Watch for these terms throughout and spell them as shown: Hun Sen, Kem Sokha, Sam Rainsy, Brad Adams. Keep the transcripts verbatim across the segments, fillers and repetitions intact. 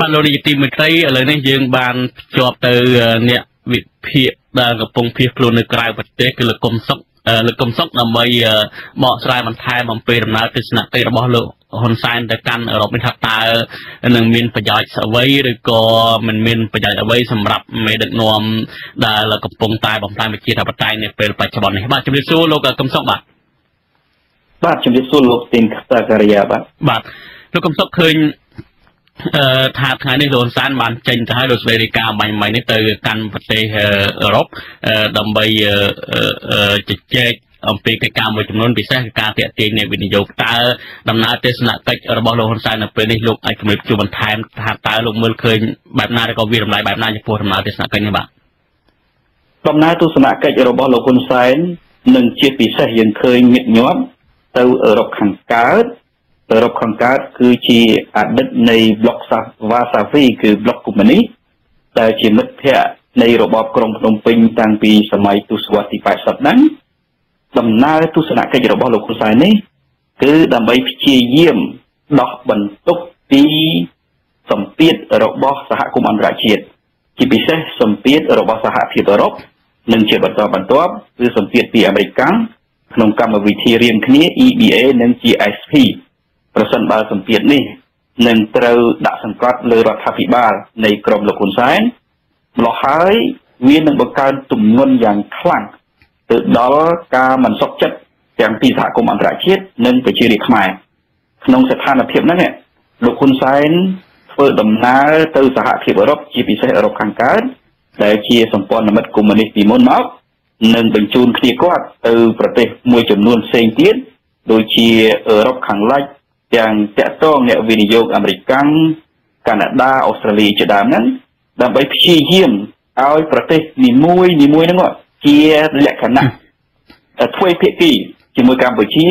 បាទលោកនាយទីមួយថ្មីឥឡូវនេះយើងបានជាប់ទៅអ្នកវិភាគដែលកំពុងសឹកលោកកំសឹកដើម្បីមកស្រាវបន្ថែមអំពីដំណើរទស្សនៈពេលរបស់លោកហ៊ុនសែនទៅកាន់រដ្ឋាភិបាលថ្មីនេះបាទជំរាបសួរលោកកំសឹកបាទបាទជំរាបសួរលោកទីនសាការីយ៉ាបាទបាទលោកកំសឹកឃើញ ថាថ្ងៃនេះលោកហ៊ុនសែនបានចេញទៅឲ្យលោកសេរីកាមួយចំនួនពិសេសគឺការតាក់ទាញអ្នកវិនិយោគតើដំណើរទស្សនកិច្ចរបស់លោកហ៊ុនសែននៅពេលនេះលោកអាចជម្រាបជូនបន្ថែមថាតើលោកមើលឃើញបែបណាឬក៏វាតម្លៃបែបណាចំពោះដំណើរទស្សនកិច្ចនេះបាទ រອບខង្កើតទៅរອບខង្កើតគឺជាអតីតនៃ ក្នុងកម្មវិធីរៀងគ្នា E B A និង G S P ប្រសិនបើសម្ពាធនេះនឹងត្រូវដាក់សង្កត់លើរដ្ឋាភិបាលនៃក្រមលោកហ៊ុនសែន នឹងបញ្ជូនគ្នាគាត់ទៅប្រទេសមួយចំនួនផ្សេងទៀតដូចជាអឺរ៉ុបខាងលិចទាំងតាក់ទងអ្នកវិនិយោគអាមេរិកាំកាណាដាអូស្ត្រាលីជាដើមហ្នឹងដើម្បីព្យាយាមឲ្យប្រទេសនីមួយៗហ្នឹងគាត់ជាលក្ខណៈធ្វើភាគីជាមួយកម្ពុជា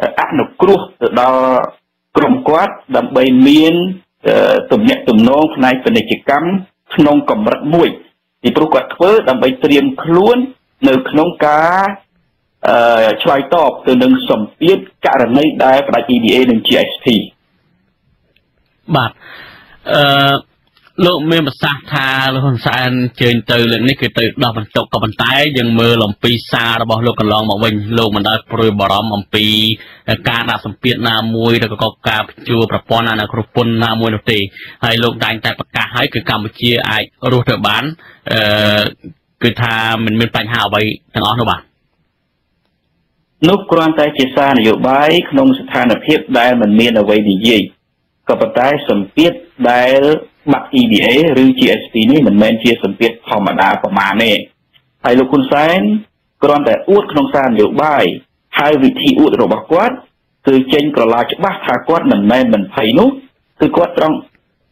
អឺអនុគ្រោះទៅដល់ក្រុមគាត់ដើម្បីមានទំនាក់ទំនងផ្នែកពាណិជ្ជកម្មក្នុងកម្រិតមួយ នៅក្នុងការឆ្លើយតបទៅនឹងសម្ពាធករណីដែលផ្នែក E B A និង G S P បាទអឺលោកមានប្រសាសន៍ថាលោកហ៊ុនសែនជើញទៅលើនេះគឺទៅដល់បន្ទុកកប៉ុន្តែយើងមើលអំពីសាររបស់លោកកន្លងមកវិញលោកមិនដែលព្រួយបារម្ភអំពីការដាក់សម្ពាធណាមួយឬក៏ការជួបប្រព័ន្ធអាណាគ្រប់ពន្ធណាមួយនោះទេហើយលោកតែងតែប្រកាសហើយគឺកម្ពុជាអាចរស់ទៅបានអឺ គឺថាមិនមានបញ្ហាអ្វីទាំងអស់នោះបាទនោះគ្រាន់តែជាសារនយោបាយក្នុងស្ថានភាពដែលមិនមានអ្វីនិយាយក៏ប៉ុន្តែសម្ពាធដែលបាក់ E B A ឬ G S P នេះមិនមែនជាសម្ពាធធម្មតាប៉ុន្មានទេហើយលោកហ៊ុនសែនគ្រាន់តែអួតក្នុងសារនយោបាយហើយវិធីអួតរបស់គាត់គឺចេញក្រឡាច្បាស់ថាគាត់មិនមែនមិនភ័យនោះគឺគាត់ត្រង់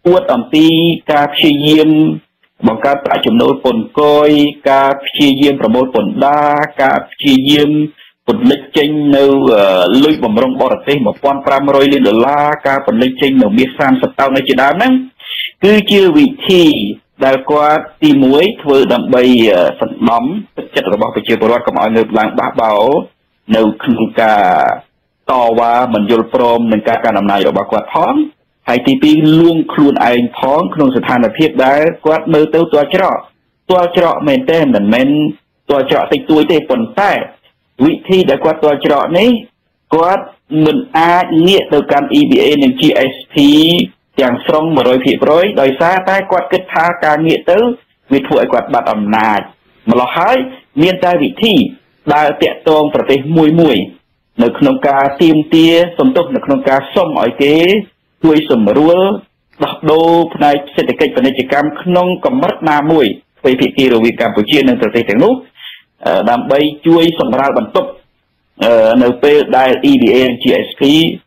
អួតអំពីការព្យាយាម បង្កើតប្រាក់ចំណូលពន្ធការព្យាយាមប្រមូលពន្ធដាការព្យាយាម ហើយទីពីរលួងខ្លួនឯងផងក្នុងស្ថានភាពដែលគាត់មើលទៅទាល់ច្រកទាល់ច្រកមែនទេមិនមែនទាល់ច្រកតិចតួចទេប៉ុន្តែវិធីដែលគាត់ទាល់ច្រកនេះគាត់មិនអាចងាកទៅកាន់ E B A និង G S P ទាំងស្រុង one hundred percent ដោយសារតែគាត់គិតថាការងាកទៅវាធ្វើឲ្យគាត់បាត់អំណាចម្ល៉េះហើយមានតែវិធីដែលតាក់ទងប្រទេសមួយមួយនៅក្នុងការទាមទារសន្ទុះនៅក្នុងការសុំឲ្យគេ ជួយសម្រួលដោះដូរផ្នែកសេដ្ឋកិច្ចពាណិជ្ជកម្មក្នុងកម្រិតណាមួយពីភាគីរវាងកម្ពុជានិងប្រទេសទាំងនោះដើម្បីជួយសម្រាលបន្ទុកនៅពេលដែល E B A និង G S P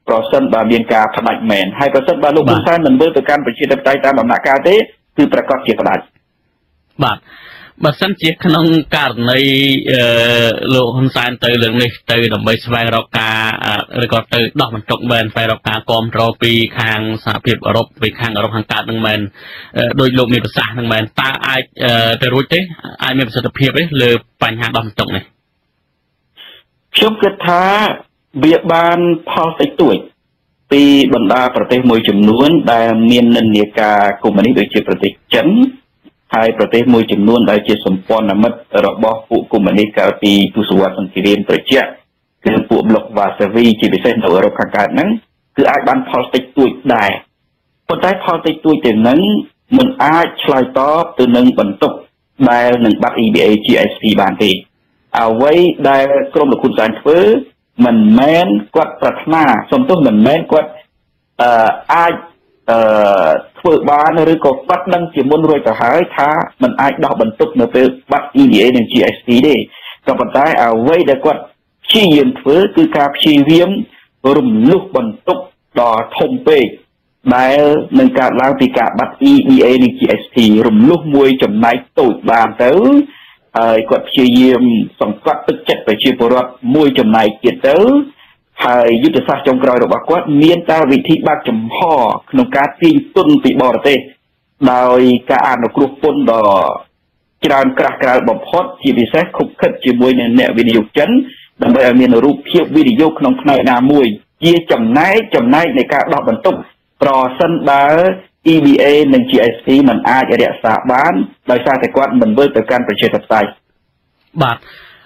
ប្រសិនបើមានការផ្ដាច់មែនហើយប្រសិនបើលោកហ៊ុនសែនមិនធ្វើទៅកាន់ប្រជាធិបតេយ្យតាមដំណាក់កាលទេគឺប្រកាសជាផ្ដាច់បាទ បើសិនជាក្នុងករណីលោកហ៊ុនសែនទៅលើនេះទៅដើម្បីស្វែងរកការឬក៏ទៅដោះបន្ទុកមែនស្វែងរកការគាំទ្រពីខាងសហភាពអឺរ៉ុបពីខាងអឺរ៉ុបខាងកើតនឹងមែនដោយលោកមានប្រសាសន៍នឹងមែនតើអាចទៅរួចទេអាចមានប្រសិទ្ធភាពទេលើបញ្ហាដោះបន្ទុកនេះខ្ញុំគិតថាវាបានផលតិចតួច P Banda Prate Mojimnuan by Min Nika Kumanichi Protection, High Prate Mojimnuan by Jason Ponamat, Roboku Kumanika P Pusuas and Kirin Project, Kilput Block Vasavi, Chibisen, or Kakatan, the Akban Postic to it die. But I postic to it in Nun, Mun I slide off to Nun Bantok, by Nun Bak E B A G S P Banty. Away, there from the Kunsan Twirl. Mình men quật vật na, xong tôi mình men quật ai vừa bán rồi có bắt năng chỉ muốn rồi cả hai thá mình ai đọc bản tục nữa về bắt ý nghĩa nên giê ét tê đấy. Còn bản tái ở vây để quật chi diện thứ cứ cáp chi viêm rùm lúc bản tục đỏ thông bề bài nâng cả lang thì cả bắt ý nghĩa nên giê ét tê rùm lúc muối chấm máy tụt bàn tới. I got some contracted check by Chipora, Moy to my kiddo. I used to such a crowd of aqua, me and I will take back to Haw, Knocati, couldn't be more day. Now I can't group on the Kiran crack out of hot, he is a cook cut you win and net video can. Number I mean a rope here with the yoke on night now, Moy. Here's some night, some night, they got up and took. Draw sun bar. E B A and G S T มันอาจจะรักษาបានដោយសារតែគាត់មិន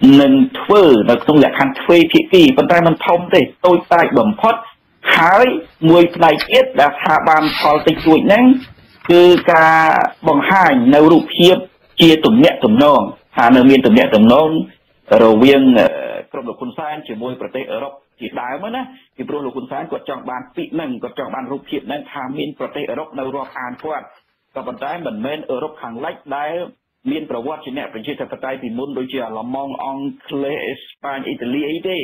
nâng phơi là không lẽ khăn phơi thị kỳ vận tải mình thông để tôi tại bẩm phất hái mùi này tiết là hạ bàn thò tịch tuổi nắng cứ cả bằng hai nấu rượu hiếp chia tụm nhẹ tụm non hà nội miền tụm nhẹ tụm non rồi viên còn là quân sai chỉ môi bẩn tách ở đâu chỉ đá mới nè thì pro lục quân sáng của trọng bàn tị nâng của trọng bàn rụp hiện nên tham miên pro tây ở rốc đầu rò an quan và vận tải mình men ở rốc hàng lách đáy miên pro watch trên nẹp bên trên tập tay thì muốn đối chiều là mong on clay Spain Italy ấy đi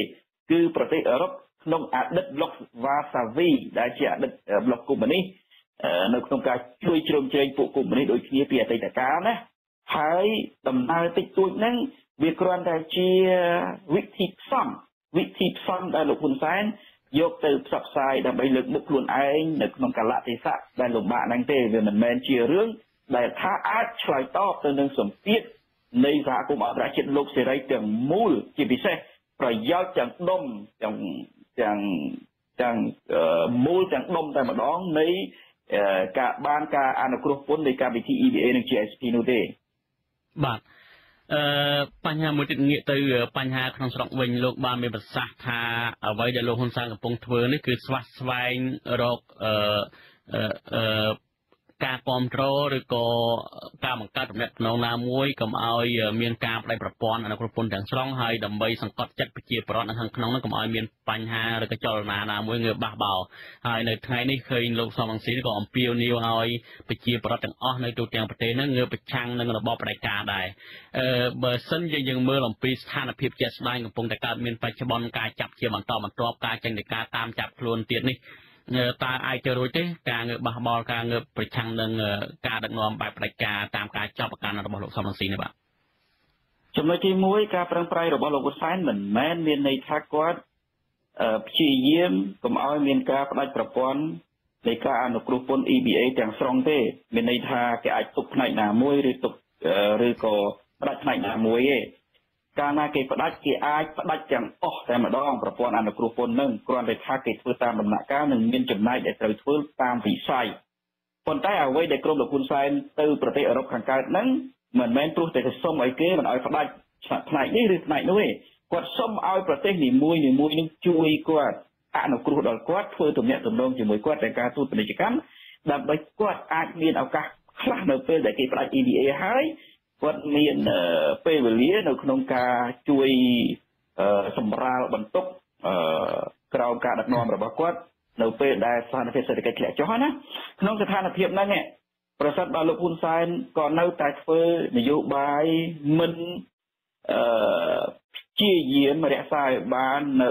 cứ pro tây ở rốc nông ạt đất block Vasavi đã chỉ ạt đất block của mình đi nông công ca chui trôm chơi phụ của mình đi đối kia kia tây cá nè hãy tầm hai tịch tuổi nâng việc quan đại chia vị thị xong Vị thị xong đại lục quân sáng, dốc từ sắp sai đã bày lực bức luôn anh, được nông cả lạ thế xác, đại lục bạn anh tê về mình men chia rương, đại thá át trái tóc từ nâng sầm tiết, nơi giá cũng ở ra chuyện lúc sẽ rây tưởng mùi, chỉ vì xe, phải giao chẳng đông, chẳng, chẳng, chẳng, mùi chẳng đông tại mặt đó, nơi cả ban cả anacropon, nơi cả vị thị E B A nâng chia S P nô tê. Bạn. เอ่อการปลอมตรอឬក៏ការបង្កើតទំនាក់ទំនងណាមួយកុំឲ្យមានការប្តីប្រព័ន្ធអនុគ្រោះពន្ធទាំងស្រុងហើយដើម្បីសង្កត់ចិត្តប្រជាពលរដ្ឋនៅក្នុងក្នុង តើអាចចូលរួចទេការងើបបះបោលការងើបប្រឆាំងនឹងការដឹកនាំបែបផ្ដាច់ការតាមការចាប់ប្រកាន់របស់លោកសំរងស៊ីនេះបាទចំណុចទីមួយការប្រឹងប្រែងរបស់លោកហ៊ុនសែនមិនមែនមានន័យថាគាត់ព្យាយាមកុំឲ្យមានការផ្ដាច់ប្រព័ន្ធ E B A ទាំងស្រុងទេមានន័យថាគេអាចទុកផ្នែកណាមួយឬទុកឬក៏ផ្ដាច់ផ្នែកណាមួយទេ ការណាគេផ្ដាច់គេអាចផ្ដាច់ទាំងអស់តែម្ដងប្រព័ន្ធអនុគ្រោះពន្ធនឹងគ្រាន់តែថាគេធ្វើតាមដំណាក់កាលនឹងមានចំណាយដែលត្រូវធ្វើតាមវិស័យប៉ុន្តែអ្វីដែលក្រុមលោកហ៊ុនសែនទៅប្រទេសអឺរ៉ុបខាងកើតហ្នឹងមិនមែនព្រោះតែសំអុយគេមិនឲ្យផ្ដាច់ផ្នែកនេះឬផ្នែកនោះទេគាត់សុំឲ្យប្រទេសនីមួយៗនឹងជួយគាត់អនុគ្រោះដល់គាត់ធ្វើទំនាក់ទំនងជាមួយគាត់តែការទូតពាណិជ្ជកម្មដើម្បីគាត់អាចមានឱកាសខ្លះនៅពេលដែលគេផ្ដាច់ E B A ហើយគាត់មានពេលវេលានៅក្នុងការជួយសម្រាលបន្ទុកក្រោមការដឹកនាំរបស់គាត់នៅពេលដែលស្ថានភាពសេដ្ឋកិច្ចធ្លាក់ចុះណាក្នុងស្ថានភាពហ្នឹងប្រសិទ្ធបើលោកហ៊ុនសែនក៏នៅតែធ្វើនយោបាយមិនជាយាមរក្សាឲ្យបាននៅ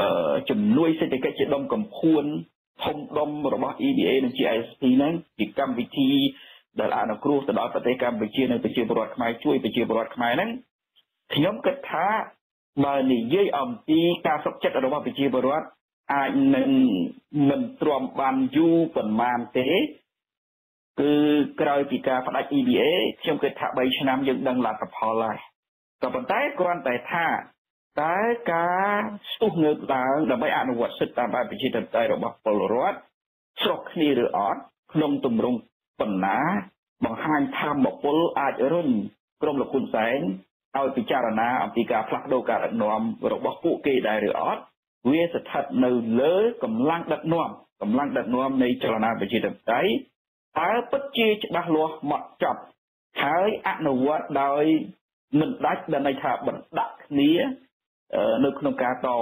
គឺក្រោយពីការផ្ដាច់ តែការស្ទុះនៅឡើងដើម្បីអនុវត្តសិទ្ធិតាមបែបប្រជាធិបតេយ្យរបស់ពលរដ្ឋស្របគ្នាឬអត់ នៅក្នុងការតវ៉ាតស៊ូនៅពេលខាងមុខផ្លៃនេះទេ លោកចង់បញ្ជាក់ថាតើក្រុមលោកហ៊ុនសែនអាចទប់រួចទេឬក៏មានការបះបោរ ក្នុងចំណួនខ្លះពិតជាមិនខ្លាចដោយតែខ្ញុំបញ្ជាក់ខាងដើមដើម្បីឲ្យកម្លាំងនៃទឹកចិត្តប្រជាពលរដ្ឋមិនខ្លាចហើយចេញស្រុកគ្នានៅក្នុងការអនុវត្តនៅបំណងប្រាថ្នារបស់គាត់បើនេះថាអនុវត្តសិទ្ធិតាមរដ្ឋធម្មមនុញ្ញដើម្បីបំពេញបំណងប្រាថ្នារបស់គាត់គឺប្រទេសកម្ពុជាមួយមានការផ្លាស់ប្ដូរទៅកាន់ប្រជាធិបតេយ្យសំខាន់គឺអ្នកដឹកនាំអ្នកដឹកនាំប្រជាធិបតេយ្យនេះត្រូវមានយុទ្ធសាស្ត្រនិងយុទ្ធវិធី ដែលធ្វើឲ្យប្រជាពលរដ្ឋប្រវត្តិខ្លាយទៅជាកម្លាំងសកម្មភាពសកម្មដែលមិនដាច់ហើយប្រសិនបើបែបហ្នឹងខ្ញុំគិតថា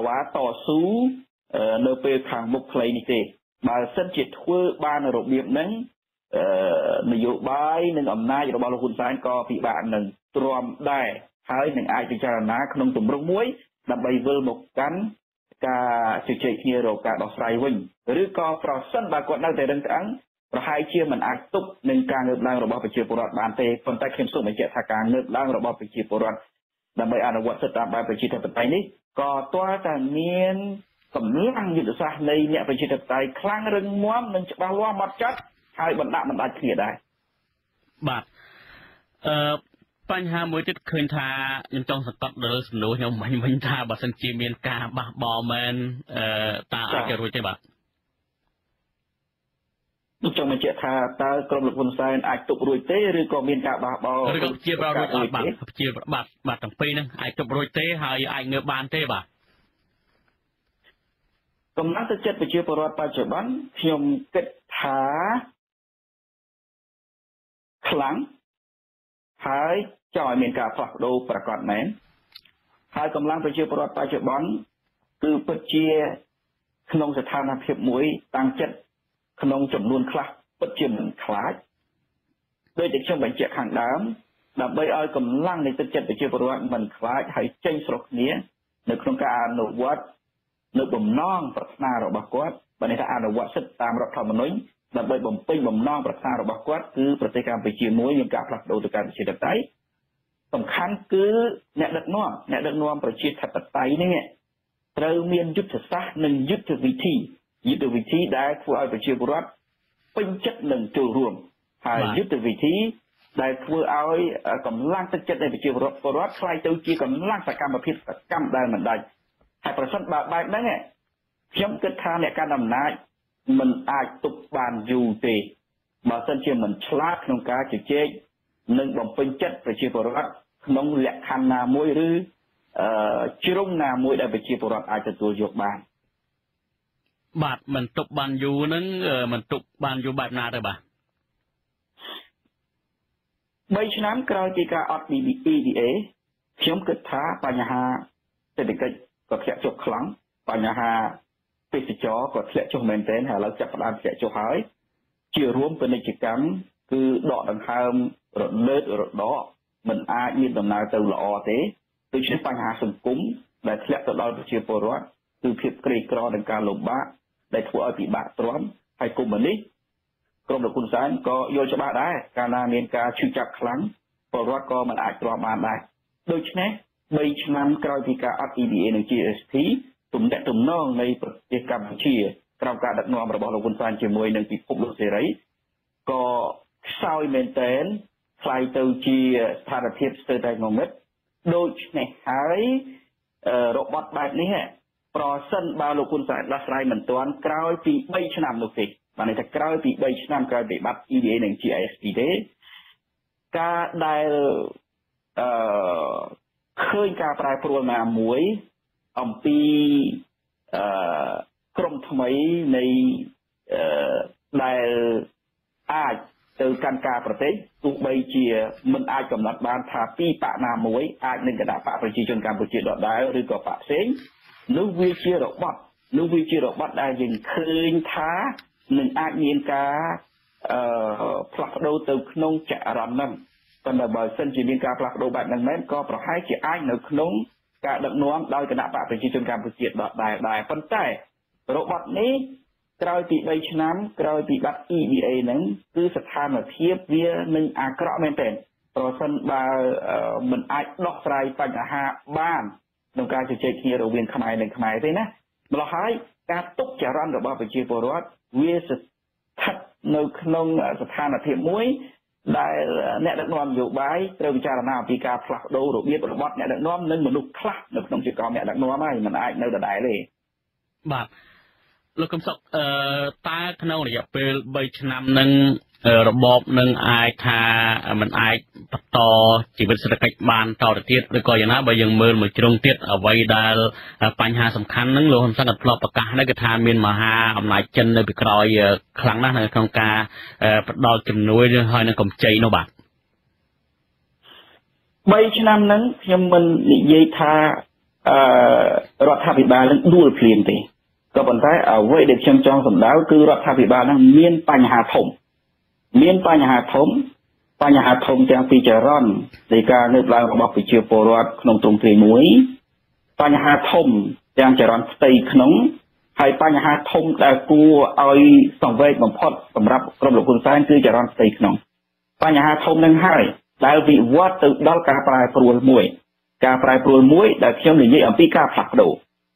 អ្នកកាន់អំណាចមិនអាចទុកបានយូរទេបើសិនជាមិនឆ្លាតក្នុងការជជែកនិងបំពេញចិត្តប្រជាពលរដ្ឋក្នុងលក្ខខណ្ឌណាមួយឬជ្រុងណាមួយដែលប្រជាពលរដ្ឋអាចទទួលយកបាន បាទមិនទុកបានយូរនឹងមិនទុកបានយូរបែបណាដែរបាទ ដែលធ្វើឲ្យពិបាកទ្រាំហើយគុំនេះក្រុមលោកហ៊ុនសែនក៏យល់ច្បាស់ដែរកាលណាមានការឈឺចាប់ខ្លាំងពលរដ្ឋក៏មិនអាចទ្រាំបានដែរដូច្នេះបីឆ្នាំក្រោយពីការអត់ ប្រសិនបើលោកហ៊ុនសែនដោះស្រាយមិនទាន់ក្រោយពី 3 ឆ្នាំនោះទេបានន័យថាក្រោយពី 3 ឆ្នាំក្រោយពីបាត់ EBA និង GSP ទេការដែលឃើញការប្រែប្រួលណាមួយអំពីក្រុមថ្មីនៃដែលអាចទៅកាន់ការប្រទេសទោះបីជាមិនអាចកំណត់បានថាពីបកណាមួយអាចនឹងគណៈបកប្រជាជនកម្ពុជាដតដែរឬក៏បកផ្សេង នៅវាជារបបនៅវាជារបបដែលយើងឃើញថានឹងអាចមានការផ្លាស់ប្ដូរទៅក្នុងចរន្តហ្នឹងប៉ុន្តែបើសិនជាមានការផ្លាស់ប្ដូរបែបហ្នឹងមែនក៏ប្រហែលជាអាចនៅក្នុង การดำน้อมโดยคณะป่าประชาชนการประสิทธิ์แบบได้ได้ปัจจัยโรบอทนี้กลายเป็นใบชนะกลายเป็นบัตร อี บี เอ นั้นคือสถานเทียบเวียหนึ่งอักระเมนเป็นเพราะฉะนั้นบ่าเหมือนไอ้ดอกไทรปัญหาบ้านในการจะเช็คเฮียเราเวียนขมายหนึ่งขมายได้นะเราให้การตกจารณ์ระบอบประชาธิปไตยเวียสทัดในขนมสถานเทียบมวยได้แนวน้อมอยู่ใบเรื่องจารณาปีกาผลักดูรูปเวียระบอบแนวน้อมนั้นเหมือนลูกคลักในขนมจิตกรรมแนวน้อมไม่เหมือนไอ้ในระดับเลยแบบเราคำศัพท์ตาขนมเนี่ยเป็นใบชนะนึงระบบนึงไอคามันไอปัตตอจีบสระกัดบานต่อเทียดโดยก่อนอย่างนั้นใบยังเมินเหมือนจงเทียดเอาไว้ได้ปัญหาสำคัญนึงเราคำศัพท์ปลอบประกาศได้กระทำเมียนมาฮาอำนาจเจนในปีกรอยครั้งนั้นในโครงการปัตตอจำนวนหอยในกลุ่มใจโนบัตใบชนะนึงยังมันเยธารัฐบิดาดูเปลี่ยนไปก็บรรทัดเอาไว้เด็กเชียงจองสมดาวคือรัฐบาลนั้นเมียนปัญหาถมเมียนปัญหาถมปัญหาถมจากปีเจริญในการเลือกลายระบบปิจิโปรวัตขนมตรงเตียงมุ้ยปัญหาถมจากเจริญตีขนมให้ปัญหาถมแต่กูเอาสังเวชของพอดสำหรับกรมหลวงคุณสายคือเจริญตีขนมปัญหาถมนั่งให้แล้ววิวัฒน์ตึกดอลกาปลายปลวยมุ้ยกาปลายปลวยมุ้ยแต่เชื่อมหนึ่งยี่อัมพีกาผลักดู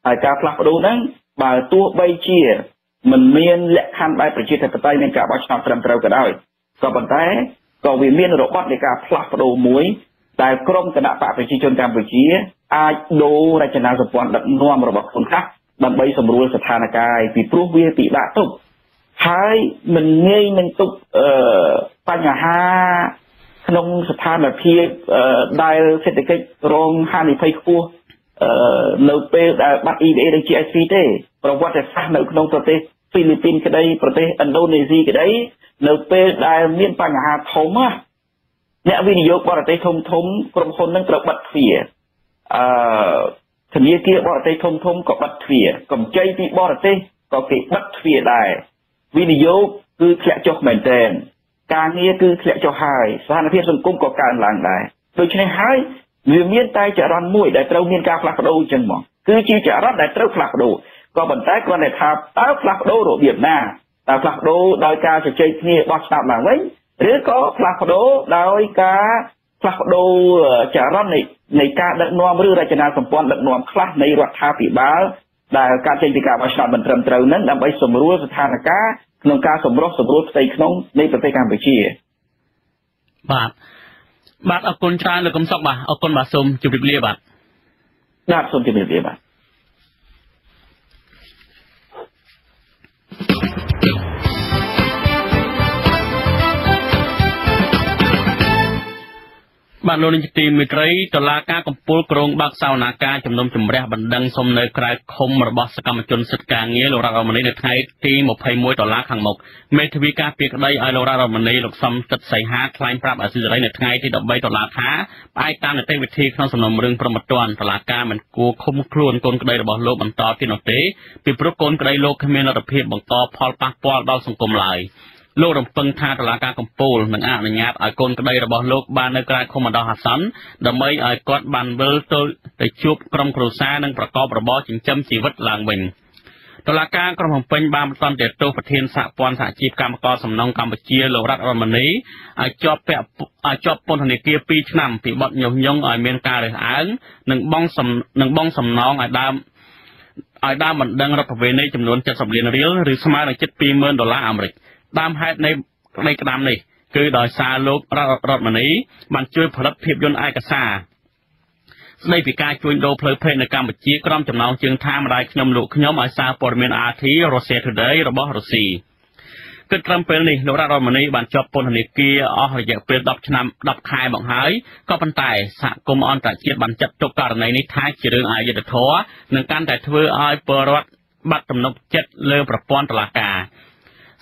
ไอกาผลักดูนั้นบาตัวใบเชี่ยมันเมียนและขันใบประชิดแต่ใต้ในกาบวัชนาตรมเตาก็ได้ก็บรรทัดก็วิเมียนระบบในการผลักโดมวยแต่กรมกระดาษประชิดจนการประชิดอาดูราชนาสปอนดับนวมระบบคนคักดับใบสมรู้สถานกายปีปลุกเวียปีละตุกท้ายมันเงยมันตุกเอ่อปัญหาขนมสถานแบบที่เอ่อได้เศรษฐกิจรองห้านิพัยคู่เนื้อเป็ดบัตร อี บี เอ ได้ จี เอส พี ได้ประวัติศาสตร์ในขนมประเทศฟิลิปปินส์ก็ได้ประเทศอินโดนีเซียก็ได้เนื้อเป็ดได้เมียนปัญหาถมอ่ะเนี่ยวินิยมประเทศถมถมกรมคนนั่งตระบัดเสียทีนี้เกี่ยวประเทศถมถมกับบัดเสียกับใจที่ประเทศก็เกิดบัดเสียได้วินิยมคือแฉะจกเหมือนเดิมการเงี้ยคือแฉะจกหายสถานที่สังคมก็การหลังได้โดยเฉพาะหายเรื่องเมียนใต้จะรันมวยได้เต้าเมียนกาผลักโดจังหวะคือชีจะรันได้เต้าผลักโดก็บรรทัดก็ได้ทำเต้าผลักโดโรเบียบหน้าแต่ผลักโดโดยการจะเชื่อเนี่ยวัดตามหลังไว้หรือก็ผลักโดโดยการผลักโดจะรันในในการดักนวมหรือราชนาสมปองดักนวมคลาสในรัฐาปีบ้าแต่การเชื่อการวัชนาบรรเทาเต้านั้นนำไปสมรู้สถานการณ์นงการสมรู้สมรู้ใส่ขนมในประเทศกัมพูชีบาทบาทเอาคนชายหรือคนสอบบ่าเอาคนบาทสมจุบิบเรียบบ่าน่าสมจุบิบเรียบบ่าบาทโลนิจตีมิตรตลาดการกำปูกรงบักสาวนาการจำนวนจำเรียบบันดังสมในกลายคมระบอบสกัมจนสุดกลางเงี้ยหลวงราเรามันในไทยที่หมกไพมวยตลาดขังหมกเมทวิกาเปียกได้ไอหลวงราเรามันในหลกซ้ำจัดใส่ฮาคลายปราบอาศิริในไทยที่ดอกใบตลาดท้าไปตามในเต้วิธีข้างสนมเรื่องประมาทตัวตลาดการมันกูคมครวนกลไกระบอบโลกมันต่อที่นอเตปิปรุกลไกโลกเขมรระเพียบบังต่อพอลปักปอลดาวสังคมลายโลกดับเพลิงทางตลาดการกัมพูหนังอ่างหนังยับไอคอนกระไดระบอบโลกบานในกลายคมดาหัสันดับไม่ไอคอนบานเบลต์ได้ชุบกรมครูซ่านั่งประกอบระบอบจึงจำชีวิตหลังวิงตลาดการกรมของเป็นบางตอนเด็ดโตประเทศสะปอนสะจีบการประกอบสำนองกัมพูชีโลกรัฐอเมริกไอจอบแปะไอจอบปนธนิเกียปีชนำปีบอดยงยงไอเมียนกาเลยอ่างหนึ่งบ้องสำหนึ่งบ้องสำนองไอดามไอดามมันดังรับประเวณีจำนวนเจ็ดสิบเหรียญเรียลหรือสมาร์ทเจ็ดปีหมื่นดอลลาร์อเมริกตามให้ในในกระดามนี่คือดอยซาโลกรอดรอดมานี้มันช่วยผลัดเพียบยนต์ไอกระซาในปีการช่วยโดเพลเพลในการบัจจีกล้อมจำนองจึงทำรายขนมลูกขนมไอซาปอร์เมนอาทิโรเซทุเดย์ระบอบรัสเซียเกิดกล้อมเป็นนี่รอดรอดมานี้มันจบปนนิกีอ๋ออยากเป็นดับชนะดับคายบังหายก็ปันไตสะกมออนแต่เกียรติบันจับตกการในนิท้ายเกี่ยงไอเยดท้อหนึ่งการแต่เธอไอเปอร์วัดบัตรจำนวนเจ็ดเลือประปอนตลากา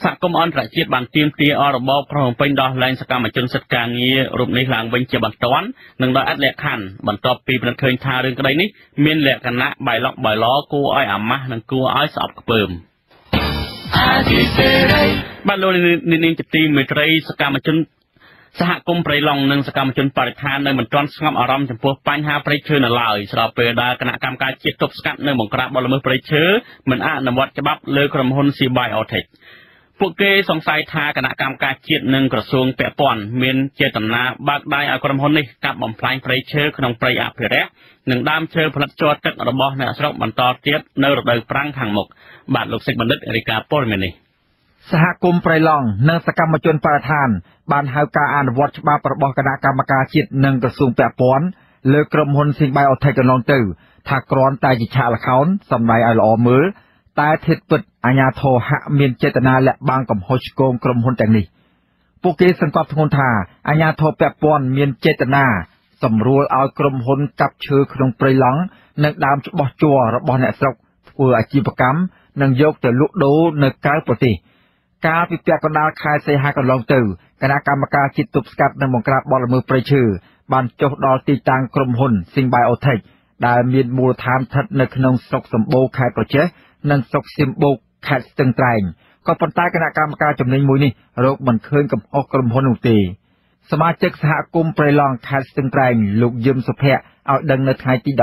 สักกมอันตรายเจ็ดบันเตียมเตียอรบอบพระองค์เป็นดอลแรงสกัมจนสักการเงี้ยรูปในหลังเป็นเจ็ดบันตอนหนึ่งดอยอัดแหลกขันบันตอปีเป็นเคยทาเรื่องอะไรนี้เมียนแหลกกันนะใบล็อกใบล้อกู้อ้อยอ่ำมะหนึ่งกู้อ้อยสอบกระเพิ่มบ้านโลนินจิตตีเมตรีสกัมจน ពួកគេសង្ស័យថាគណៈកម្មការជាតិនឹងក្រសួងពាក់ព័ន្ធមានចេតនាបើកដៃឲ្យក្រុមហ៊ុនស៊ីបាយអថិច សហគមន៍ប្រៃឡង់នៅសកម្មជនបរិស្ថានបានហៅការអនុវត្តច្បាប់របស់គណៈកម្មការជាតិនិងក្រសួងពាក់ព័ន្ធលើក្រុមហ៊ុនស៊ីបាយអថិចកន្លងទៅថាគ្រាន់តែជាឆាកល្ខោនសម្ដែងឲ្យល្អមើលតែធិបិតអាញាធរហាក់មានចេតនាលាក់បាំងកំហុសឆ្គងក្រុមហ៊ុនទាំងនេះពួកគេសង្កត់ធ្ងន់ថាអាញាធរពាក់ព័ន្ធមានចេតនាសម្រួលឲ្យក្រុមហ៊ុនកាប់ឈើក្នុងព្រៃឡង់និងដើមច្បោះជ័ររបស់អ្នកស្រុកធ្វើអាជីវកម្មនិងយកទៅលក់ដូរនៅក្រៅប្រទេស ការពិភាក្សាកណ្ដាលខេត្តសីហនុលោកយឹមសុភ័ក្រឲ្យដឹងនៅថ្ងៃទី ដប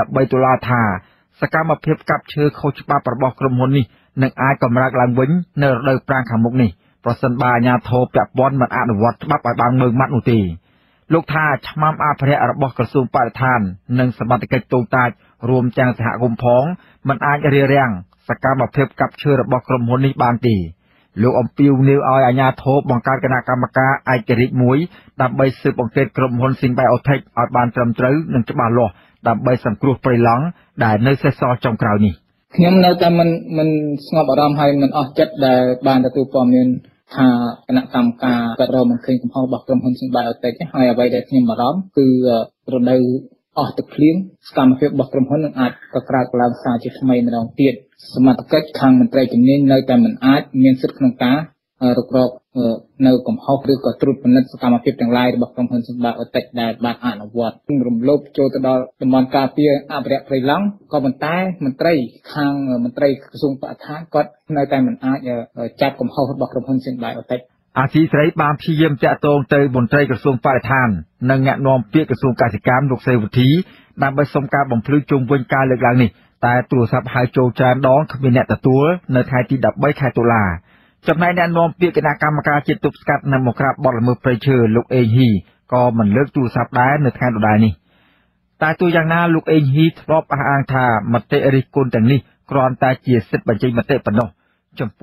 ់បី តុលាថាសកម្មភាពកាប់ឈើខុសច្បាប់របស់ក្រុមហ៊ុននេះ ប្រសិនបើអាជ្ញាធរពាក់ព័ន្ធមិនអនុវត្តច្បាប់ឲ្យបានមើលម៉ាត់នោះទេលោកថា ថាគណៈកម្មការកាត់រោមមិនឃើញកំហុសរបស់ក្រុមហ៊ុនស៊ីបាយអថិចហើយអ្វីដែលខ្ញុំបារម្ភគឺរដូវអស់ទឹកភ្លៀងស្កម្មភាពរបស់ក្រុមហ៊ុននឹងអាចក៏ក្រៅឡើងសារជាថ្មីម្ដងទៀតសមត្ថកិច្ចខាងមន្ត្រីជំនាញនៅតែមិនអាចមានសិទ្ធិក្នុងការរករកនៅកំហុសឬក៏ត្រួតពិនិត្យសកម្មភាពទាំងឡាយរបស់ក្រុមហ៊ុនស៊ីបាយអថិចដែលបានអនុវត្តក្នុងរំលោភចូលទៅដល់តំបន់ការពារអភិរក្សព្រៃឡង់ក៏ប៉ុន្តែមន្ត្រីខាងមន្ត្រីក្រសួងបរិស្ថានគាត់នៅតែមិនអាចចាប់កំហុសរបស់ក្រុមហ៊ុនស៊ីបាយអថិច អាស៊ីស្រីបានព្យាយាមតាក់ទងទៅមន្ត្រីក្រសួងបរិស្ថាននិងអ្នកនាំពាក្យក្រសួងកសិកម្មលោកសេវធី ចំពោ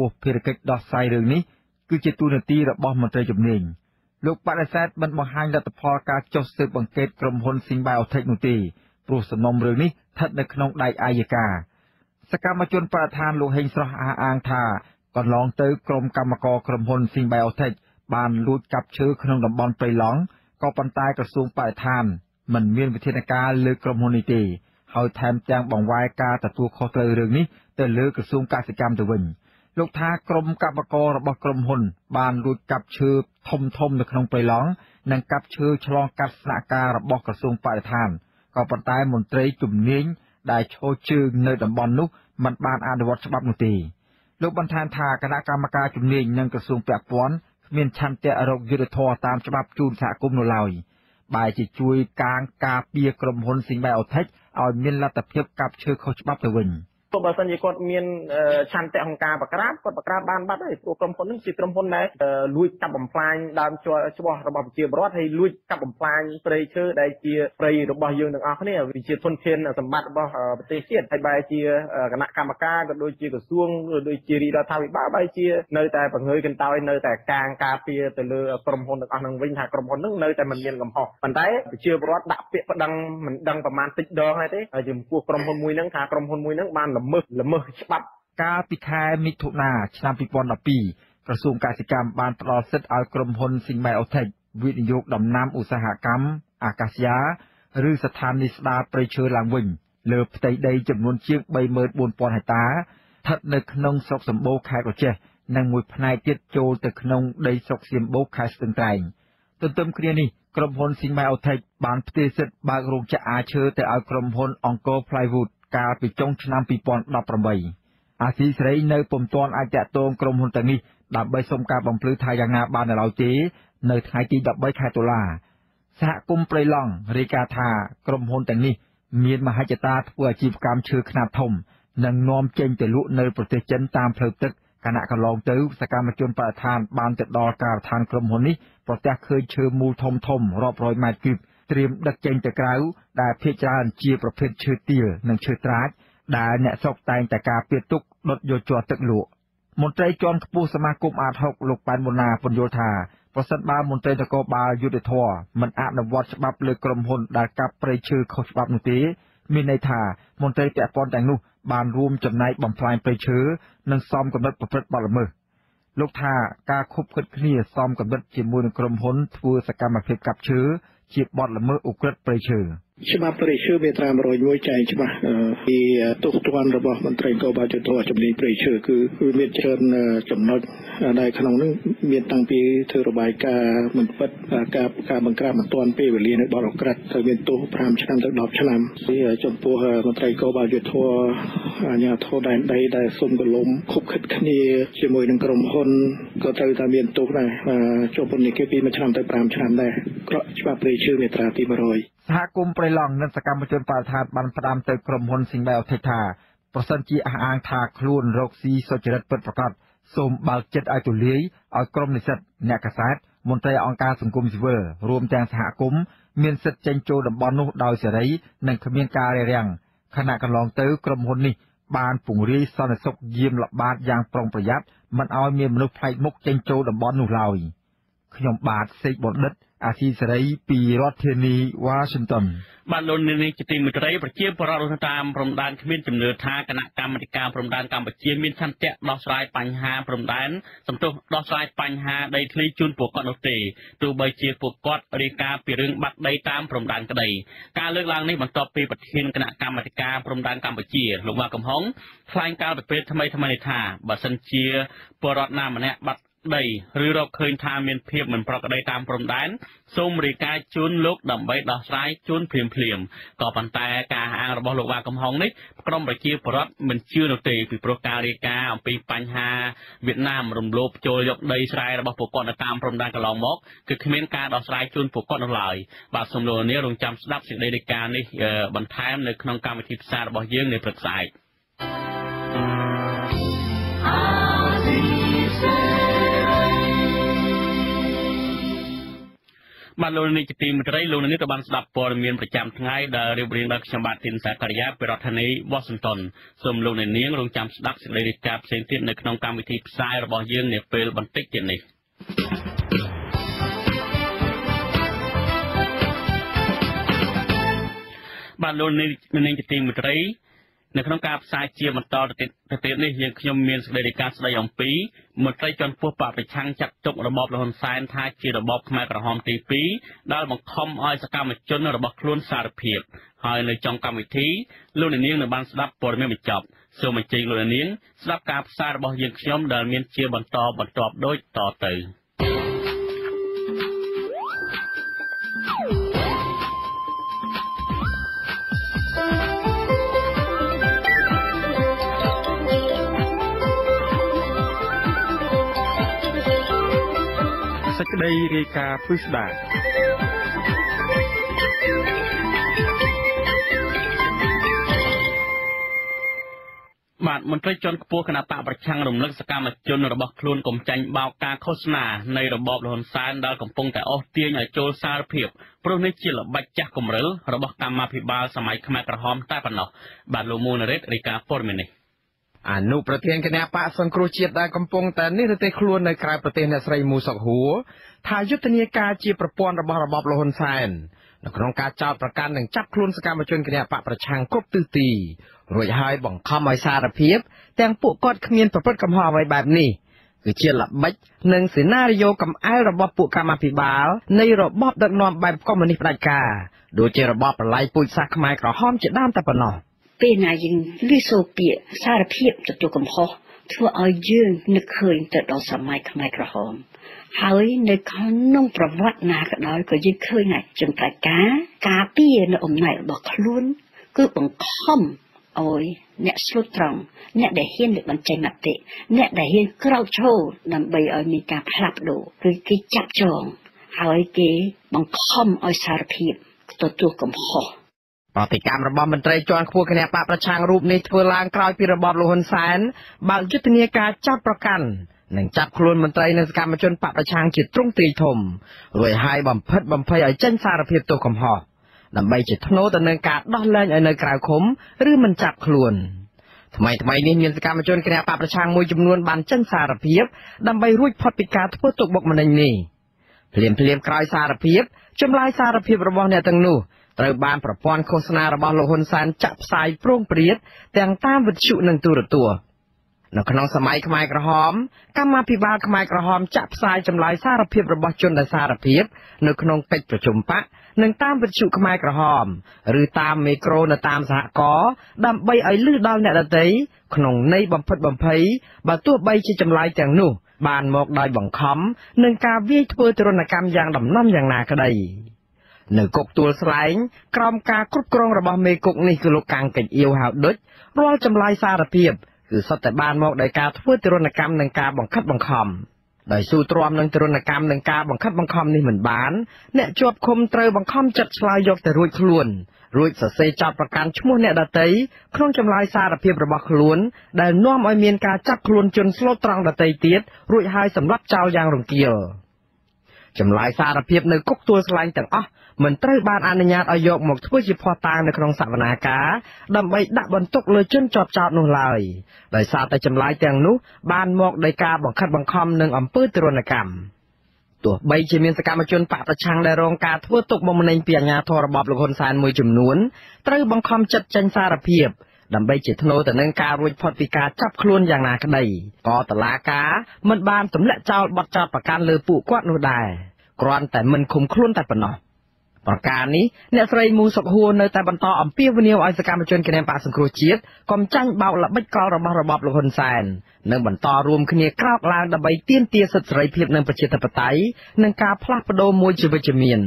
ះភារកិច្ចដោះស្រាយរឿងនេះគឺជាទូនាទីរបស់មន្ត្រីជំនាញលោកបដិសេធមិនបង្ហាញលទ្ធផលការចុះស៊ើបអង្កេតក្រុមហ៊ុនស៊ីបាយអថិចនោះទេព្រោះសំណុំរឿងនេះស្ថិតនៅក្នុងដៃអัยការសកម្មជនបរិស្ថានលោកហេងស្រស់អះអាងថាកន្លងទៅក្រុមកម្មការក្រុមហ៊ុនស៊ីបាយអថិចបានលួចកាប់ឈើក្នុងតំបន់ព្រៃឡង់ក៏ប៉ុន្តែក្រសួងបរិស្ថានមិនមានវិធានការលើក្រុមហ៊ុននេះទេហើយថែមទាំងបង្វែរការទទួលខុសត្រូវរឿងនេះទៅលើក្រសួងកសិកម្មទៅវិញ លោកថាក្រុមកម្មកររបស់ក្រុមហ៊ុនបានលួចកាប់ឈើធំធំនៅក្នុងព្រៃឡង់និងកាប់ឈើឆ្លងកាត់ស្នាក់ការរបស់ក្រសួងបរិស្ថានក៏ប៉ុន្តែមន្ត្រីជំនាញដែលឈោះជើងនៅតំបន់នោះមិនបានអនុវត្តច្បាប់នោះទេលោកបន្តថាគណៈកម្មការជំនាញនិងក្រសួមពាក់ព័ន្ធគ្មានឆន្ទៈរកយុទ្ធធម៌តាមច្បាប់ជូនសហគមន៍នោះឡើយបែរជាជួយការការពារក្រុមហ៊ុនស៊ីបាយអថិចឲ្យមានលទ្ធភាពកាប់ឈើខុសច្បាប់ទៅវិញ ក៏ប៉ុន្តែមន្ត្រីជំនាញដែលឈរជើងនៅតំបន់នោះមិនបានអនុវត្តច្បាប់នោះទេលោកបន្តថាគណៈកម្មការជំនាញនិងក្រសួមពាក់ព័ន្ធគ្មានឆន្ទៈក្នុងការប្រក្រាបក៏ប្រក្រាបបានបាត់ហើយព្រោះក្រុមហ៊ុននឹងស៊ីត្រឹមហ៊ុននឹងជាក្រុមហ៊ុននឹងស៊ីត្រឹមហ៊ុននឹងនៅតែមិនមានកំហុសប៉ុន្តែជាបរដ្ឋដាក់ពាក្យប្តឹងមិនដឹងប្រមាណតិចដងហើយទេហើយចំពោះក្រុមហ៊ុនមួយហ្នឹងថាក្រុមហ៊ុនមួយហ្នឹងបាន ល្មើសច្បាប់ការពិខាមិថុនាឆ្នាំ កាលពីចុងឆ្នាំ ពី ដប់ ប្រាំបី អាស៊ីស្រីនៅពុំទាន់អាចតាក់ទងក្រុមហ៊ុនទាំងនេះដើម្បីសុំការបំភ្លឺថាយ៉ាងណាបានឡើយទេ នៅថ្ងៃទីដប់បីខែតុលាសហគមន៍ព្រៃឡង់រាយការណ៍ថាក្រុមហ៊ុនទាំងនេះមានមហិច្ឆតាធ្វើអាជីវកម្មឈើខ្នាតធំនិងនាំចេញទៅលក់នៅប្រទេសចិនតាមផ្លូវទឹកគណៈកន្លងទៅសកម្មជនបរិស្ថានបានទៅដល់ការដ្ឋានក្រុមហ៊ុននេះប្រទះឃើញឈើមូលធំធំរាប់រយម៉ែត្រគីបត្រៀមដឹកចេញទៅក្រៅដែលភាគច្រើនជាប្រភេទឈើទាលនិងឈើត្រាចដែលអ្នកស្រុកតែងតែការពារទុកដុតយកជាប់ទឹកលក់មន្ត្រីជាន់ខ្ពស់សមាគមអាតហុកលោកប៉ែនមុណាពន្យល់ថាប្រសិនបើមន្ត្រីនគរបាលយុតិធម៌មិនអនុវត្តច្បាប់លើក្រុមហ៊ុនដែលកាប់ព្រៃឈើខុសច្បាប់នោះទេមានន័យថាមន្ត្រីពាក់ព័ន្ធទាំងនោះបានរួមចំណែកបំផ្លាញព្រៃឈើនិងសមកំណត់ប្រព្រឹត្តបទល្មើសលោកថាការខុបខិតគ្នាសមកំណត់ជាមួយនឹងក្រុមហ៊ុនធ្វើសកម្មភាពកាប់ឈើជាបទល្មើសឧក្រិដ្ឋព្រៃឈើច្បាប់ព្រៃឈើមាត្រាមួយរយមួយចែងច្បាស់ពីទស្សនវិជ្ជារបស់មន្ត្រីនគរបាលយុតិធម៌ជំនាញព្រៃឈើគឺមានច្រើនចំណុចដែលក្នុងនោះមានតាំងពីធ្វើរបាយការណ៍មិនពិតការការបង្ក្រាបមិនទាន់ពេលវេលានៅបរិក្រិតត្រូវមានទោស5ឆ្នាំទៅ10ឆ្នាំជាចំពោះមន្ត្រីនគរបាលយុតិធម៌អាជ្ញាធរដែនដីដែលសុំកលំខុបខិតគ្នាជាមួយនឹងក្រុមហ៊ុនក៏ត្រូវតែមានទោសដែរជាប់ពន្ធនាគារពីមួយឆ្នាំទៅ5ឆ្នាំដែរក្រក់ច្បាប់ព្រៃឈើមាត្រាទី100សហគមន៍ព្រៃឡង់និងសកម្មជនបរិស្ថានបានផ្ដាំទៅក្រុមហ៊ុនស៊ីងបែអធិថាប្រសិនជាអះអាងថាខ្លួនរកស៊ីសុចរិតពិតប្រាកដសូមបើកចិត្តឲ្យទូលាយឲ្យក្រុមនិស្សិតអ្នកកសែតមន្ត្រីអង្គការសង្គមស៊ីវិលរួមទាំងសហគមន៍មានសិទ្ធិចេញចូលតំបន់នោះដោយសេរីនិងគ្មានការរារាំងខណៈកន្លងទៅក្រុមហ៊ុននេះបានពង្រាយសន្តិសុខយាមល្បាតយ៉ាងប្រុងប្រយ័ត្នមិនឲ្យមានមនុស្សប្លែកមុខចេញចូលតំបន់នោះឡើយខ្ញុំបាទសេកបណ្ឌិតអាស៊ីសេរីពីរដ្ឋធានីវ៉ាស៊ីនតោនបានលោកនាងជាទីមេត្រីប្រជាពលរដ្ឋរស់តាមព្រំដែនគ្មានជំនឿថាគណៈកម្មាធិការព្រំដែនកម្ពុជាមានឆន្ទៈដោះស្រាយបញ្ហាព្រំដែនសន្ទុះដោះស្រាយបញ្ហាដីធ្លីជូនពួកគាត់នោះទេទោះបីជាពួកគាត់រាយការណ៍ពីរឿងបាត់ដីតាមព្រំដែនក្តីការលើកឡើងនេះបន្ទាប់ពីប្រធានគណៈកម្មាធិការព្រំដែនកម្ពុជាលោកវ៉ាកំហុងថ្លែងកាលពីពេលថ្មីថ្មីនេះថាបើសិនជាពលរដ្ឋណាម្នាក់បាត់ដីឬរកឃើញថាមានភាពមិនប្រក្រតីតាមព្រំដែនសូមរាយការណ៍ជូនលោកដើម្បីដោះស្រាយជូនភ្លាមៗក៏ប៉ុន្តែការអះអាងរបស់លោកវ៉ាកំហុងនេះក្រមប្រជាពលរដ្ឋមិនជឿនោះទេពីព្រោះការរាយការណ៍អំពីបញ្ហាវៀតណាមរំលោភចូលយកដីស្រែរបស់ពលរដ្ឋតាមព្រំដែនកន្លងមកគឺគ្មានការដោះស្រាយជូនពលរដ្ឋនោះឡើយបាទសូមលោកនាងរងចាំស្ដាប់សេចក្តីរាយការណ៍នេះបន្ថែមនៅក្នុងកម្មវិធីផ្សាយរបស់យើងនៅព្រឹកស្អែកបានលោកនាយកទីមេត្រីលោកនាយកបានស្ដាប់ព័ត៌មានប្រចាំថ្ងៃដែលរៀបរៀងដោយខ្ញុំបាទធីនសាករិយាពីរដ្ឋធានី Washington សូមលោកនាងរងចាំស្ដាប់សេចក្តីរាយការណ៍ផ្សេងទៀតនៅក្នុងកម្មវិធីផ្សាយរបស់យើងនាពេលបន្តិចទៀតនេះបានលោកនាយកទីមេត្រីនៅក្នុងការផ្សាយជាបន្តទៅទៀតនេះយើងខ្ញុំមានសេចក្តីរាយការណ៍ស្ដីអំពីមន្ត្រីជាន់ខ្ពស់បកប្រឆាំងចាត់ទុករបបលហ៊ុនសែនថាជារបបខ្មែរក្រហមទី2ដែលបង្ខំឲ្យសកម្មជនរបស់ខ្លួនសារភាពហើយនៅចំកម្មវិធីលោកនាងនៅបានស្ដាប់ព័ត៌មានបញ្ចប់សូមអញ្ជើញលោកនាងស្ដាប់ការផ្សាយរបស់យើងខ្ញុំដែលមានជាបន្តបន្តដូចតទៅសេចក្តីរាយការណ៍ពិស្ដាបាទមន្ត្រីជាន់ខ្ពស់គណៈបកប្រឆាំងរំលឹកសកម្មជនរបស់ខ្លួនកុំចាញ់បោកការឃោសនានៃរបបលហ៊ុនសែនដែលកំពុងតែអូសទាញឲ្យចូលសារភាពព្រោះនេះជាល្បិចចាស់គំរិលរបស់កម្មាភិបាលសម័យខ្មែរក្រហមតែប៉ុណ្ណោះបាទលោកមូនរ៉េតរាយការណ៍ព័ត៌មាននេះអនុប្រធានគណៈបក្សសង្គ្រោះជាតិដែលកំពុងតែនេះរទេសខ្លួននៅក្រៅប្រទេសអ្នកស្រីមូសុកហួរថាយុទ្ធនាការជាប្រព័ន្ធរបស់របបលហ៊ុនសែននៅក្នុងការចោទប្រកាន់និងចាប់ខ្លួនសកម្មជនគណៈបក្សប្រឆាំងគ្រប់ទិសទីរួចហើយបង្ខំឲ្យសារភាពទាំងពួកគាត់គ្មានប្រព្រឹត្តកំហុសអ្វីបែបនេះគឺជាល្បិចនិងសេណារីយ៉ូកំអែលរបស់ពួកកម្មាភិបាលនៃរបបដឹកនាំបែបកុម្មុយនីស្តផ្ដាច់ការដូចជារបបប្រល័យពូជសាសន៍ខ្មែរក្រហមជាដើមតែប៉ុណ្ណោះពេលណាយើងលឺសូរពាក្យសារភាពទទួលកំហុសធ្វើឲ្យយើងនឹកឃើញទៅដល់សម័យខ្មែរក្រហមហើយនៅក្នុងប្រវត្តិណាក៏ដោយក៏យើងឃើញថាចំណាយការការពារនៅអំណាចរបស់ខ្លួនគឺបង្ខំឲ្យអ្នកស្លូតត្រង់អ្នកដែលហ៊ានលើកបញ្ចេញមតិអ្នកដែលហ៊ានក្រោកឈរដើម្បីឲ្យមានការផ្លាស់ប្ដូរគឺគេចាប់ចង ឲ្យគេបង្ខំឲ្យសារភាពទទួលកំហុសបទកម្មរបស់មន្ត្រីជាន់ខ្ពស់គណៈបកប្រឆាំងរូបនេះធ្វើឡើងក្រោយពីរបបលោកហ៊ុនសែនបើកយុទ្ធនាការចាប់ប្រកាន់និងចាប់ខ្លួនមន្ត្រីនិងសកម្មជនបកប្រឆាំងជាទ្រង់ទ្រាយធំរួចហើយបំផិតបំភ័យឲ្យចេញសារភាពទោសកំហុសដើម្បីជាធ្នូទៅនឹងការដោះលែងឲ្យនៅក្រៅឃុំឬមិនចាប់ខ្លួនថ្មីថ្មីនេះមានសកម្មជនគណៈបកប្រឆាំងមួយចំនួនបានចេញសារភាពដើម្បីរួចផុតពីការធ្វើទុកបុកម្នេញនេះភ្លាមភ្លាមក្រោយសារភាពចម្លើយសារភាពរបស់អ្នកទាំងនោះត្រូវបានប្រព័ន្ធឃោសនារបស់លោកហ៊ុនសែនចាក់ផ្សាយព្រមព្រៀងទាំងតាមវិទ្យុនិងទូរទស្សន៍នៅក្នុងសម័យខ្មែរក្រហមកម្មាភិបាលខ្មែរក្រហមចាក់ផ្សាយចម្លើយសារភាពរបស់ជនដែលសារភាពនៅក្នុងកិច្ចប្រជុំបកនិងតាមវិទ្យុខ្មែរក្រហមឬតាមមេក្រូនៅតាមសហករណ៍ដើម្បីឲ្យឮដល់អ្នកដទៃក្នុងន័យបំផិតបំភ័យបើទោះបីជាចម្លើយទាំងនោះបានមកដោយបង្ខំនិងការវាយធ្វើទរណកម្មយ៉ាងដំណំយ៉ាងណាក្តីនៅគុកទួលស្លែងក្រោមការគ្រប់គ្រងរបស់មេគុកនេះគឺលោកកាំងកិច្ចអៀវហៅដុចរាល់ចម្លើយសារភាពគឺសុទ្ធតែបានមកដោយការធ្វើទរណកម្មនិងការបង្ខិតបង្ខំដោយស៊ូទ្រាំនឹងទរណកម្មនិងការបង្ខិតបង្ខំនេះមិនបានអ្នកជាប់ឃុំត្រូវបង្ខំចិត្តឆ្លើយយកទៅរួចខ្លួនរួចសរសេរចោទប្រកាន់ឈ្មោះអ្នកដតីក្នុងចម្លើយសារភាពរបស់ខ្លួនដែលនាំឲ្យមានការចាប់ខ្លួនជនស្លូតត្រង់ដតីទៀតរួចហើយសម្លាប់ចោលយ៉ាងរង្គាលចម្លើយសារភាពនៅគុកទួលស្លែងទាំងអស់មិនត្រូវបានអនុញ្ញាតឲ្យយកមកធ្វើជាភស្តុតាងនៅក្នុងសវនាការដើម្បីដាក់បន្ទុកលើជនជាប់ចោទនោះឡើយដោយសារតែចម្លើយទាំងនោះបានមកដោយការបង្ខិតបង្ខំនិងអំពើទរណកម្មទោះបីជាមានសកម្មជនបកប្រឆាំងដែលរងការធ្វើទុកបុកម្នេញពីអាជ្ញាធររបបលោកហ៊ុនសែនមួយចំនួនត្រូវបង្ខំចិត្តចេញសារភាពដើម្បីជាធ្នូទៅនឹងការរួចផុតពីការចាប់ខ្លួនយ៉ាងណាក្តីក៏តុលាការមិនបានទម្លាក់ចោលបទចោទប្រកាន់លើពួកគាត់នោះដែរគ្រាន់តែមិនឃុំខ្លួនតែប៉ុណ្ណោះប្រការនេះអ្នកស្រីមូសុកហួរនៅតែបន្តអំពាវនាវឲ្យសកម្មជនគណបក្សសង្គ្រោះជាតិកុំចាញ់បោកល្បិចកលរបស់របបលោកហ៊ុនសែននិងបន្តរួមគ្នាក្រោកឡើងដើម្បីទាមទារសិទ្ធិសេរីភាពនិងប្រជាធិបតេយ្យនិងការផ្លាស់ប្ដូរមួយជីវិតជំនាញ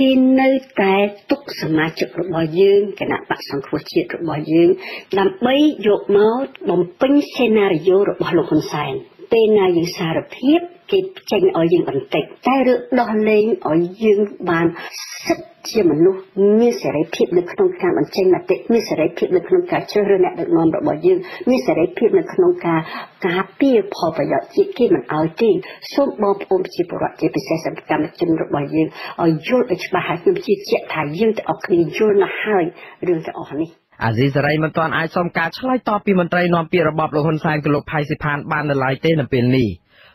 គេនៅតែទុកសមាជិករបស់យើងគណៈបក្សសង្គ្រោះជាតិរបស់យើងដើម្បីយកមកបំពេញសេណារីយ៉ូរបស់លោកហ៊ុនសែនពេលណាយើងសារភាពគេចេញឲ្យយើងបន្តិចតែរឿងដោះលែងឲ្យយើងបានសិទ្ធិជាមនុស្សមានសេរីភាពនៅក្នុងការបញ្ចេញមតិមានសេរីភាពនៅក្នុងការជ្រើសរើសអ្នកដឹកនាំរបស់យើងមានសេរីភាពនៅក្នុងការការពារផលប្រយោជន៍ជាតិគេមិនឲ្យទេសូមបងប្អូនប្រជាពលរដ្ឋជាពិសេសសកម្មជនរបស់យើងឲ្យយល់ឲ្យច្បាស់ហើយខ្ញុំជឿជាក់ថាយើងទាំងអស់គ្នាយល់ណាស់ហើយរឿងទាំងអស់នេះអាស៊ីសេរីមិនទាន់អាចសុំការឆ្លើយតបពីមន្ត្រីនាំពាក្យរបបលោកហ៊ុនសែនលោកផៃស៊ីផានបាននៅឡើយទេនៅពេលនេះ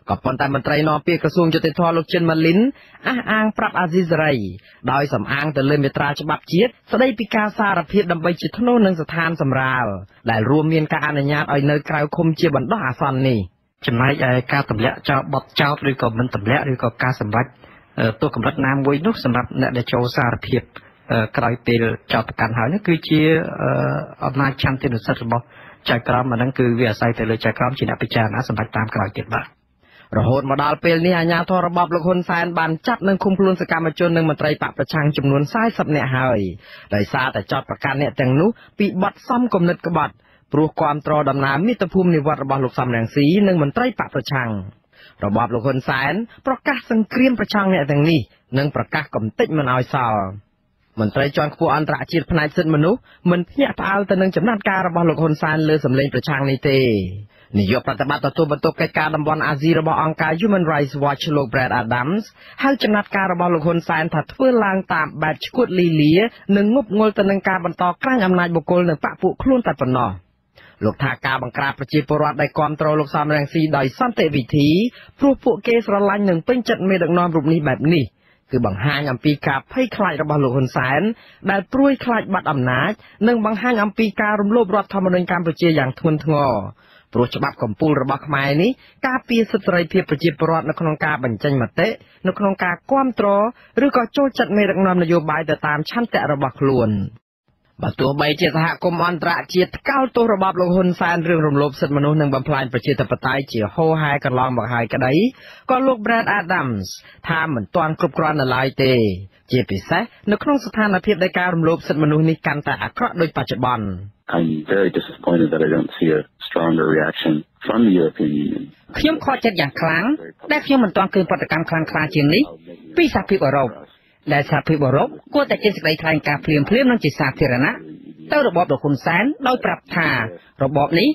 ក៏ប៉ុន្តែមន្ត្រីនាំពាក្យក្រសួងយុតិធម៌លោកចិនម៉ាលីនអះអាងប្រាប់អាស៊ីសេរីដោយសំអាងទៅលើមេត្រាច្បាប់ជាតិស្តីពីការសារភាពដើម្បីជាធ្នូនឹងស្ថានសម្រាលដែលរួមមានការអនុញ្ញាតឲ្យនៅក្រៅឃុំជាបណ្ដោះអាសន្ននេះចំណែកឯការទម្លាក់ចោលបទចោទឬក៏មិនទម្លាក់ឬក៏ការសម្រេចទោសកម្រិតណាមួយនោះសម្រាប់អ្នកដែលចូលសារភាពក្រោយពេលចោទប្រកាន់ហើយនោះគឺជាអំណាចឆន្ទៈនុសិទ្ធិរបស់ចៅក្រមអានឹងគឺវាអាស្រ័យទៅលើចៅក្រមជាអ្នកពិចារណាសម្រាប់តាមក្រោយទៀតបាទរហូតមកដល់ពេលនេះអាជ្ញាធររបបលោកហ៊ុនសែនបានចាប់និងឃុំខ្លួនសកម្មជននិងមន្ត្រីបកប្រឆាំងចំនួនสี่สิบនាក់ហើយដោយសារតែចោទប្រកាន់អ្នកទាំងនោះពីបទសំគំនិតក្បត់ព្រោះគាំទ្រដំណើរមាតុភូមិនិវត្តរបស់លោកសំរងស៊ីនិងមន្ត្រីបកប្រឆាំងរបបលោកហ៊ុនសែនប្រកាសសង្គ្រាមប្រឆាំងអ្នកទាំងនេះនិងប្រកាសកំទេចមិនឲ្យសល់មន្ត្រីជាន់ខ្ពស់អន្តរជាតិផ្នែកសិទ្ធិមនុស្សមិនភ្ញាក់ផ្អើលទៅនឹងចំណាត់ការរបស់លោកហ៊ុនសែនលើសម្លេងប្រឆាំងនេះទេនាយកប្រតិបត្តិទទួលបន្ទុកកិច្ចការតំបន់អាស៊ីរបស់អង្គការ Human Rights Watch លោក Brad Adams ហៅចំណាត់ការរបស់លោកហ៊ុនសែនថាធ្វើឡើងតាមបែបឈួតលីលានិងងប់ងល់ទៅនឹងការបន្តក្រាញអំណាចបុគ្គលនិងបកពួកខ្លួនតែប៉ុណ្ណោះលោកថាការបង្ក្រាបប្រជាពលរដ្ឋដែលគ្រប់គ្រងលោកសំរងស៊ីដោយសន្តិវិធីព្រោះពួកគេស្រឡាញ់និងពេញចិត្តមេដឹកនាំរូបនេះបែបនេះគឺបង្ហាញអំពីការភ័យខ្លាចរបស់លោកហ៊ុនសែនដែលព្រួយខ្លាចបាត់អំណាចនិងបង្ហាញអំពីការរំលោភរដ្ឋធម្មនុញ្ញកម្ពុជាយ៉ាងធ្ងន់ធ្ងរព្រោះច្បាប់កំពូលរបស់ខ្មែរនេះការពារសិទ្ធិសេរីភាពប្រជាពលរដ្ឋនៅក្នុងការបញ្ចេញមតិនៅក្នុងការគាំទ្រឬក៏ចូលចិត្តមេដឹកនាំនយោបាយទៅតាមឆន្ទៈរបស់ខ្លួនបើទោះបីជាសហគមន៍អន្តរជាតិថ្កោលទោសរបបលោកហ៊ុនសែនរឿងរំលោភសិទ្ធិមនុស្សនិងបំផ្លាញប្រជាធិបតេយ្យជាហូរហែកន្លងមកហើយក្តីក៏លោក Brad Adams ថាមិនទាន់គ្រប់គ្រាន់នៅឡើយទេជាពិសេសនៅក្នុងស្ថានភាពនៃការរំលោភសិទ្ធិមនុស្សនេះកាន់តែអាក្រក់ដូចបច្ចុប្បន្ន I'm very disappointed that I don't see a stronger reaction from the European Union. ខ្ញុំខកចិត្តយ៉ាងខ្លាំងដែលខ្ញុំមិនទាន់ឃើញបដកម្មខ្លាំងក្លាជាងនេះពីសហភាពអឺរ៉ុបដែលសហភាពអឺរ៉ុបគួរតែចេញសេចក្តីថ្លែងការណ៍ភ្លាមៗនិងជាសាធារណៈទៅរបបលោកហ៊ុនសែនដោយប្រាប់ថារបបនេះ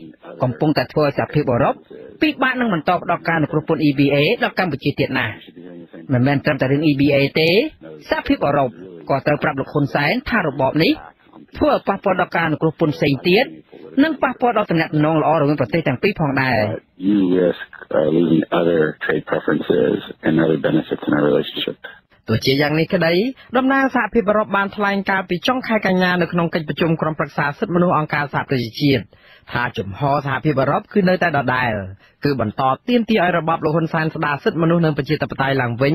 កំពុងតែធ្វើឲ្យសហភាពអឺរ៉ុបពិបាកនឹងបន្តផ្តល់ការអនុគ្រោះពន្ធ E B A ដល់កម្ពុជាទៀតណាមិនមែនត្រឹមតែរឿង E B A ទេសហភាពអឺរ៉ុបក៏ត្រូវប្រាប់លោកហ៊ុនសែនថារបបនេះធ្វើឲ្យប៉ះពាល់ដល់ការអនុគ្រោះពន្ធផ្សេងទៀតនិងប៉ះពាល់ដល់ទំនាក់ទំនងល្អរវាងប្រទេសទាំងពីរផងដែរទោះជាយ៉ាងនេះក្តីដំណើរសហភាពអឺរ៉ុបបានថ្លែងការណ៍ពីចុងខែកញ្ញានៅក្នុងកិច្ចប្រជុំក្រុមប្រឹក្សាសិទ្ធិមនុស្សអង្គការសហប្រជាជាតិថាជំហរសហភាពអឺរ៉ុបគឺនៅតែដដែលគឺបន្តទាមទារឲ្យរបបលោកហ៊ុនសែនស្ដារសិទ្ធិមនុស្សនិងប្រជាធិបតេយ្យឡើងវិញ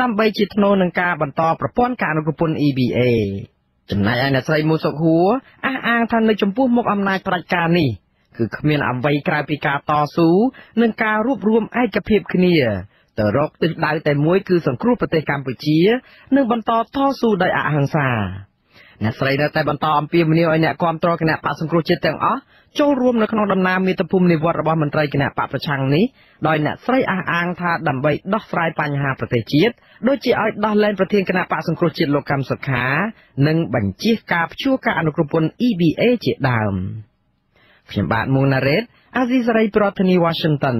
ដើម្បីជាថ្នូរនឹងការបន្តប្រព័ន្ធការអនុគ្រោះពន្ធ E B Aចំណែកឯអ្នកស្រីមូសុកហួរអះអាងថានៅចំពោះមុខអំណាចប្រជាការនេះគឺគ្មានអ្វីក្រៅពីការតស៊ូនិងការរួបរวมឯកភាពគ្នាទៅរកទិសដៅតែមួយគឺសង្គ្រោះប្រទេសកម្ពុជានិងបន្តតស៊ូដោយអហិង្សាអ្នកស្រីនៅតែបន្តអំពាវនាវឲ្យអ្នកគាំទ្រគណៈបក្សសង្គ្រោះជាតិទាំងអស់ចូលរួមនៅក្នុងដំណើរមាតុភូមិនិវត្តន៍របស់មន្ត្រីគណៈបក្សប្រឆាំងនេះដោយអ្នកស្រីអះអាងថាដើម្បីដោះស្រាយបញ្ហាប្រទេសជាតិដូចជាឲ្យដោះលែងប្រធានគណៈបក្សសង្គ្រោះជាតិលោកកម្មសុខានិងបញ្ជៀសការព្យួរការអនុគ្រោះពន្ធ E B A ជាដើមខ្ញុំបាទមួងណារ៉េតអាស៊ីសេរីប្រធានាធិបតី Washington